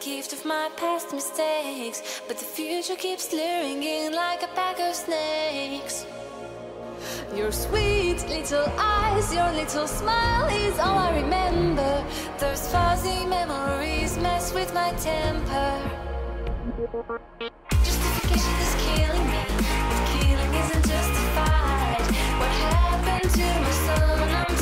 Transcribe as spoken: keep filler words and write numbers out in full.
gift of my past mistakes, but the future keeps luring in like a pack of snakes. Your sweet little eyes, your little smile is all I remember. Those fuzzy memories mess with my temper. Justification is killing me, but killing isn't justified. What happened to my son? I'm